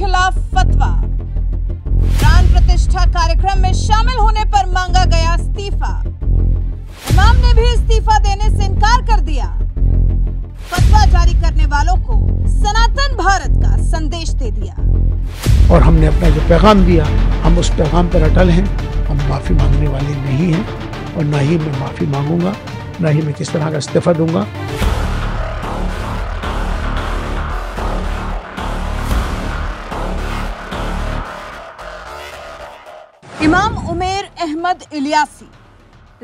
खिलाफ फतवा। प्राण प्रतिष्ठा कार्यक्रम में शामिल होने पर मांगा गया इस्तीफा। इमाम ने भी इस्तीफा देने से इनकार कर दिया। फतवा जारी करने वालों को सनातन भारत का संदेश दे दिया। और हमने अपना जो पैगाम दिया, हम उस पैगाम पर अटल हैं। हम माफी मांगने वाले नहीं हैं और ना ही मैं माफी मांगूंगा, ना ही मैं किस तरह का इस्तीफा दूंगा। इमाम अहमद इलियासी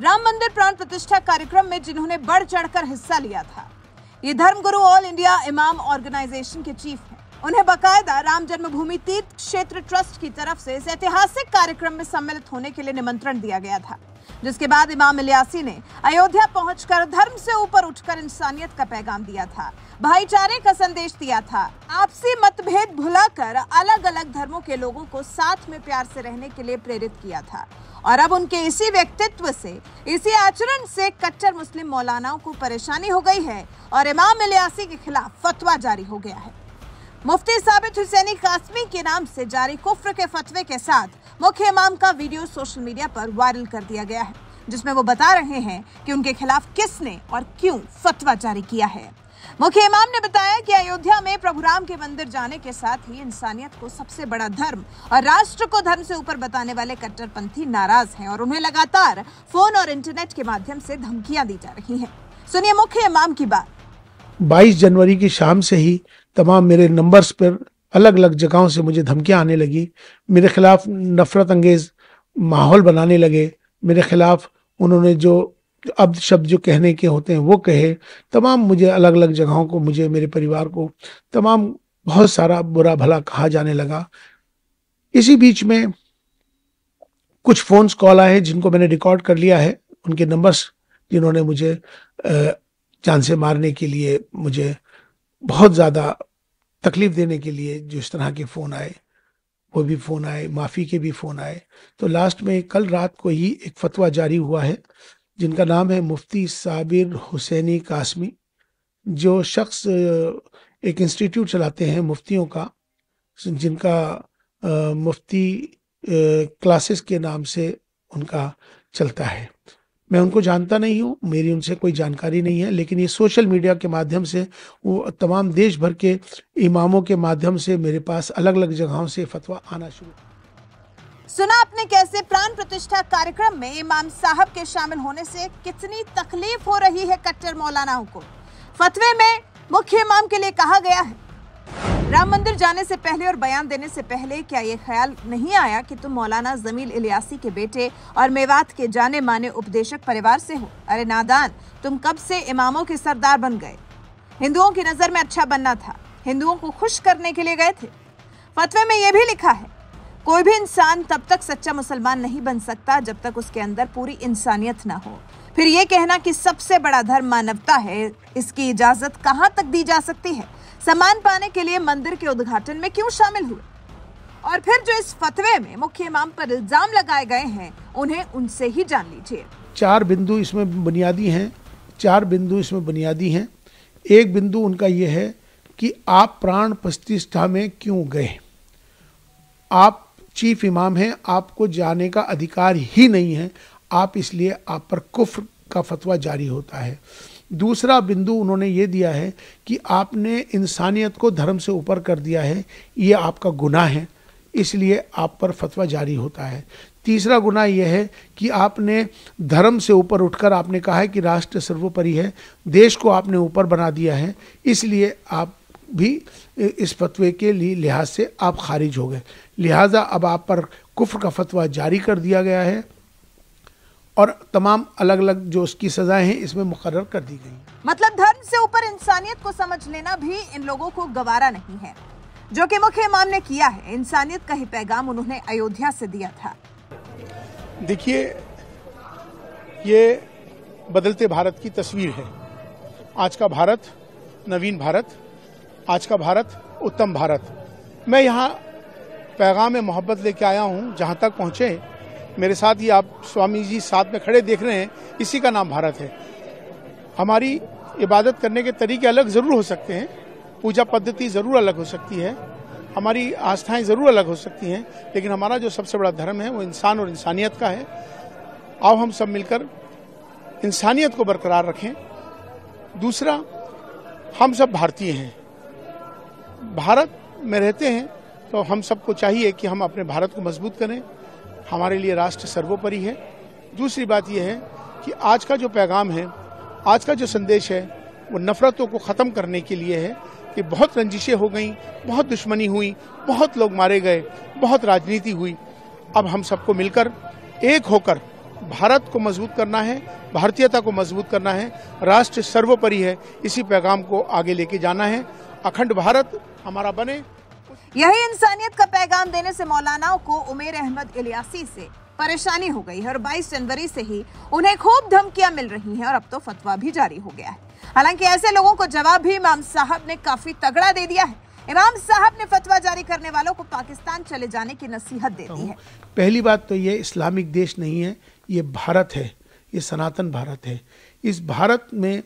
राम मंदिर प्राण प्रतिष्ठा कार्यक्रम में जिन्होंने बढ़ चढ़कर हिस्सा लिया था, ये धर्मगुरु ऑल इंडिया इमाम ऑर्गेनाइजेशन के चीफ हैं। उन्हें बकायदा राम जन्मभूमि तीर्थ क्षेत्र ट्रस्ट की तरफ से इस ऐतिहासिक कार्यक्रम में सम्मिलित होने के लिए निमंत्रण दिया गया था, जिसके बाद इमाम इलियासी ने अयोध्या पहुंचकर धर्म से ऊपर उठकर इंसानियत का पैगाम दिया था, भाईचारे का संदेश दिया था, आपसी मतभेद भुलाकर अलग अलग धर्मों के लोगों को साथ में प्यार से रहने के लिए प्रेरित किया था। और अब उनके इसी व्यक्तित्व से, इसी आचरण से कट्टर मुस्लिम मौलानाओं को परेशानी हो गई है और इमाम इलियासी के खिलाफ फतवा जारी हो गया है। मुफ्ती साबिर हुसैनी कासमी के नाम से जारी कुफ्र के फतवे के साथ मुख्य इमाम का वीडियो सोशल मीडिया पर वायरल कर दिया गया है, जिसमें वो बता रहे हैं कि उनके खिलाफ किसने और क्यों फतवा जारी किया है। मुख्य इमाम ने बताया कि अयोध्या में प्रभु राम के मंदिर जाने के साथ ही इंसानियत को सबसे बड़ा धर्म और राष्ट्र को धर्म से ऊपर बताने वाले कट्टरपंथी नाराज हैं और उन्हें लगातार फोन और इंटरनेट के माध्यम से धमकियां दी जा रही हैं। सुनिए मुख्य इमाम की बात। 22 जनवरी की शाम से ही तमाम मेरे नंबर्स पर अलग अलग जगहों से मुझे धमकियां आने लगी। मेरे खिलाफ नफरत अंगेज माहौल बनाने लगे। मेरे खिलाफ उन्होंने जो अब शब्द जो कहने के होते हैं वो कहे। तमाम मुझे अलग अलग जगहों को, मुझे, मेरे परिवार को तमाम बहुत सारा बुरा भला कहा जाने लगा। इसी बीच में कुछ फ़ोन्स कॉल आए जिनको मैंने रिकॉर्ड कर लिया है, उनके नंबर्स जिन्होंने मुझे जान से मारने के लिए, मुझे बहुत ज़्यादा तकलीफ़ देने के लिए जो इस तरह के फ़ोन आए, वो भी फ़ोन आए, माफ़ी के भी फ़ोन आए। तो लास्ट में कल रात को ही एक फतवा जारी हुआ है जिनका नाम है मुफ्ती साबिर हुसैनी कासमी, जो शख्स एक इंस्टीट्यूट चलाते हैं मुफ्तियों का, जिनका मुफ्ती क्लासेस के नाम से उनका चलता है। मैं उनको जानता नहीं हूँ, मेरी उनसे कोई जानकारी नहीं है, लेकिन ये सोशल मीडिया के माध्यम से वो तमाम देश भर के इमामों के माध्यम से मेरे पास अलग अलग जगहों से फतवा आना शुरू। सुना आपने कैसे प्राण प्रतिष्ठा कार्यक्रम में इमाम साहब के शामिल होने से कितनी तकलीफ हो रही है कट्टर मौलानाओं को। फतवे में मुख्य इमाम के लिए कहा गया है, राम मंदिर जाने से पहले और बयान देने से पहले क्या ये ख्याल नहीं आया कि तुम मौलाना जमील इलियासी के बेटे और मेवात के जाने माने उपदेशक परिवार से हो? अरे नादान, तुम कब से इमामों के सरदार बन गए? हिंदुओं की नज़र में अच्छा बनना था, हिंदुओं को खुश करने के लिए गए थे। फतवे में ये भी लिखा है, कोई भी इंसान तब तक सच्चा मुसलमान नहीं बन सकता जब तक उसके अंदर पूरी इंसानियत ना हो। फिर ये कहना कि सबसे बड़ा धर्म मानवता है, इसकी इजाज़त कहाँ तक दी जा सकती है? सम्मान पाने के लिए मंदिर के उद्घाटन में क्यों शामिल हुए? और फिर जो इस फतवे में मुख्य इमाम पर इल्जाम लगाए गए हैं, उन्हें उनसे ही जान लीजिए। 4 बिंदु इसमें बुनियादी हैं, 4 बिंदु इसमें बुनियादी हैं। एक बिंदु उनका यह है कि आप प्राण प्रतिष्ठा में क्यों गए? आप चीफ इमाम हैं, आपको जाने का अधिकार ही नहीं है, आप इसलिए आप पर कुफ्र का फतवा जारी होता है। दूसरा बिंदु उन्होंने ये दिया है कि आपने इंसानियत को धर्म से ऊपर कर दिया है, ये आपका गुनाह है, इसलिए आप पर फतवा जारी होता है। तीसरा गुनाह यह है कि आपने धर्म से ऊपर उठकर आपने कहा है कि राष्ट्र सर्वोपरि है, देश को आपने ऊपर बना दिया है, इसलिए आप भी इस फतवे के लिए लिहाज से आप खारिज हो गए। लिहाजा अब आप पर कुफ्र का फतवा जारी कर दिया गया है और तमाम अलग अलग जो उसकी सजाएं हैं इसमें मुकर्रर कर दी गई। मतलब धर्म से ऊपर इंसानियत को समझ लेना भी इन लोगों को गवारा नहीं है, जो कि मुख्य इमाम ने किया है। इंसानियत का ही पैगाम उन्होंने अयोध्या से दिया था। देखिए, ये बदलते भारत की तस्वीर है। आज का भारत नवीन भारत, आज का भारत उत्तम भारत। मैं यहाँ पैगाम मोहब्बत लेके आया हूँ, जहाँ तक पहुँचे मेरे साथ ही आप स्वामी जी साथ में खड़े देख रहे हैं, इसी का नाम भारत है। हमारी इबादत करने के तरीके अलग ज़रूर हो सकते हैं, पूजा पद्धति ज़रूर अलग हो सकती है, हमारी आस्थाएं ज़रूर अलग हो सकती हैं, लेकिन हमारा जो सबसे बड़ा धर्म है वो इंसान और इंसानियत का है। आओ हम सब मिलकर इंसानियत को बरकरार रखें। दूसरा, हम सब भारतीय हैं, भारत में रहते हैं, तो हम सबको चाहिए कि हम अपने भारत को मजबूत करें। हमारे लिए राष्ट्र सर्वोपरि है। दूसरी बात यह है कि आज का जो पैगाम है, आज का जो संदेश है, वो नफ़रतों को ख़त्म करने के लिए है कि बहुत रंजिशें हो गई, बहुत दुश्मनी हुई, बहुत लोग मारे गए, बहुत राजनीति हुई। अब हम सबको मिलकर एक होकर भारत को मजबूत करना है, भारतीयता को मजबूत करना है। राष्ट्र सर्वोपरि है, इसी पैगाम को आगे लेके जाना है। अखंड भारत हमारा बने, यही इंसानियत का पैगाम देने से मौलानाओं को उमर अहमद इलियासी से परेशानी हो गई है और 22 जनवरी से ही उन्हें खूब धमकियां मिल रही हैं और अब तो फतवा भी जारी हो गया है। हालांकि ऐसे लोगों को जवाब भी इमाम साहब ने काफी तगड़ा दे दिया है। इमाम साहब ने फतवा जारी करने वालों को पाकिस्तान चले जाने की नसीहत दे दी है। पहली बात तो ये इस्लामिक देश नहीं है, ये भारत है, ये सनातन भारत है। इस भारत में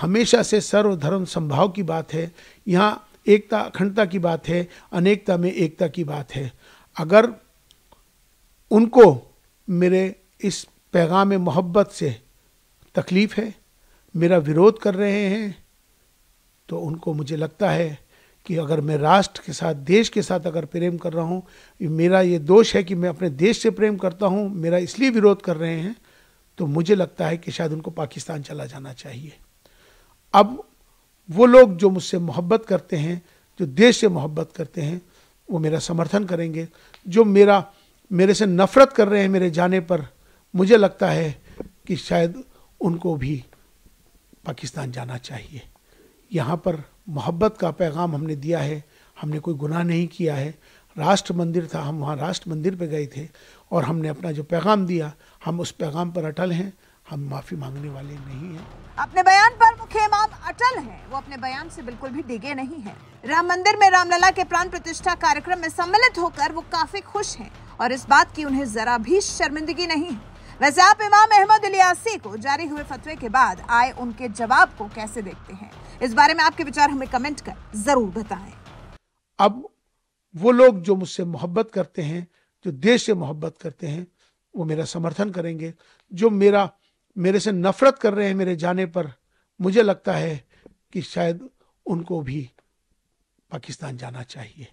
हमेशा से सर्वधर्म संभाव की बात है, यहाँ एकता अखंडता की बात है, अनेकता में एकता की बात है। अगर उनको मेरे इस पैगाम मोहब्बत से तकलीफ़ है, मेरा विरोध कर रहे हैं, तो उनको मुझे लगता है कि अगर मैं राष्ट्र के साथ, देश के साथ अगर प्रेम कर रहा हूँ, मेरा ये दोष है कि मैं अपने देश से प्रेम करता हूँ, मेरा इसलिए विरोध कर रहे हैं, तो मुझे लगता है कि शायद उनको पाकिस्तान चला जाना चाहिए। अब वो लोग जो मुझसे मोहब्बत करते हैं, जो देश से मोहब्बत करते हैं, वो मेरा समर्थन करेंगे। जो मेरे से नफरत कर रहे हैं मेरे जाने पर, मुझे लगता है कि शायद उनको भी पाकिस्तान जाना चाहिए। यहाँ पर मोहब्बत का पैगाम हमने दिया है, हमने कोई गुनाह नहीं किया है। राष्ट्र मंदिर था, हम वहाँ राष्ट्र मंदिर पे गए थे और हमने अपना जो पैगाम दिया, हम उस पैगाम पर अटल हैं, हम माफ़ी मांगने वाले नहीं हैं। अपने बयान पर मुख्य इमाम अटल हैं, वो अपने बयान से बिल्कुल भी डिगे नहीं हैं। राम मंदिर में रामलला के प्राण प्रतिष्ठा कार्यक्रम में सम्मिलित होकर वो काफी खुश हैं और इस बात की उन्हें जरा भी शर्मिंदगी नहीं है। वैसे आप इमाम अहमद इलियासी को जारी हुए फतवे के बाद आए उनके जवाब को कैसे देखते हैं? इस बारे में आपके विचार हमें कमेंट कर जरूर बताएं। अब वो लोग जो मुझसे मोहब्बत करते हैं, जो देश से मोहब्बत करते हैं, वो मेरा समर्थन करेंगे। जो मेरे से नफरत कर रहे हैं मेरे जाने पर, मुझे लगता है कि शायद उनको भी पाकिस्तान जाना चाहिए।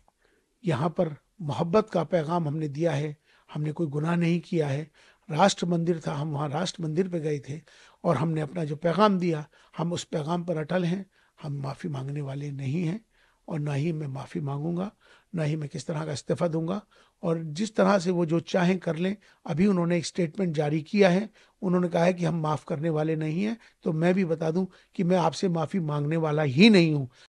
यहाँ पर मोहब्बत का पैगाम हमने दिया है, हमने कोई गुनाह नहीं किया है। राष्ट्र मंदिर था, हम वहाँ राष्ट्र मंदिर पे गए थे और हमने अपना जो पैगाम दिया, हम उस पैगाम पर अटल हैं, हम माफ़ी मांगने वाले नहीं हैं और ना ही मैं माफ़ी मांगूंगा, ना ही मैं किस तरह का इस्तीफा दूंगा। और जिस तरह से वो जो चाहें कर लें, अभी उन्होंने एक स्टेटमेंट जारी किया है, उन्होंने कहा है कि हम माफ़ करने वाले नहीं हैं। तो मैं भी बता दूं कि मैं आपसे माफ़ी मांगने वाला ही नहीं हूं।